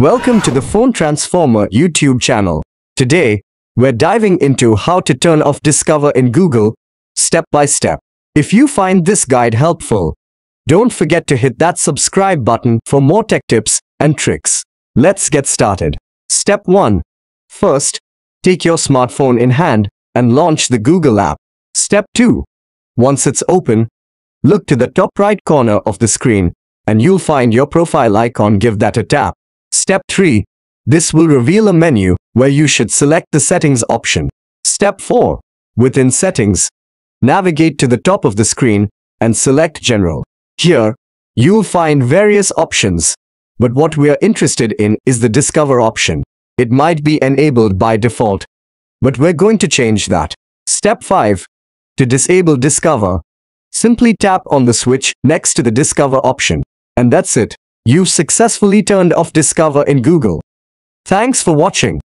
Welcome to the Phone Transformer YouTube channel. Today, we're diving into how to turn off Discover in Google, step by step. If you find this guide helpful, don't forget to hit that subscribe button for more tech tips and tricks. Let's get started. Step 1. First, take your smartphone in hand and launch the Google app. Step 2. Once it's open, look to the top right corner of the screen and you'll find your profile icon. Give that a tap. Step 3. This will reveal a menu where you should select the settings option. Step 4. Within settings, navigate to the top of the screen and select general. Here, you'll find various options, but what we are interested in is the Discover option. It might be enabled by default, but we're going to change that. Step 5. To disable Discover, simply tap on the switch next to the Discover option. And that's it. You've successfully turned off Discover in Google. Thanks for watching.